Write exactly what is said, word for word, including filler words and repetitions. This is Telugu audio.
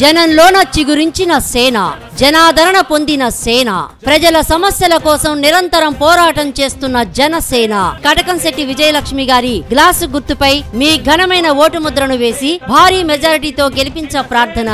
జనంలోన చిగురించిన సేన, జనాదరణ పొందిన సేన, ప్రజల సమస్యల కోసం నిరంతరం పోరాటం చేస్తున్న జనసేన కటకంశెట్టి విజయలక్ష్మి గారి గ్లాసు గుర్తుపై మీ ఘనమైన ఓటు ముద్రను వేసి భారీ మెజారిటీతో గెలిపించ ప్రార్థన।